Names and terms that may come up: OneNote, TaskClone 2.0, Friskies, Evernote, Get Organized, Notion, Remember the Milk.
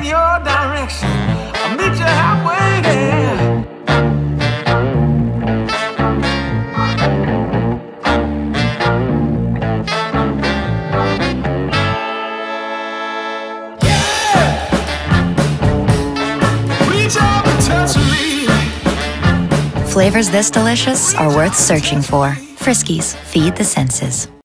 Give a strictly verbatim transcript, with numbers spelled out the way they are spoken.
in your direction. I'll meet you halfway there. Flavors this delicious are worth searching for. Friskies, feed the senses.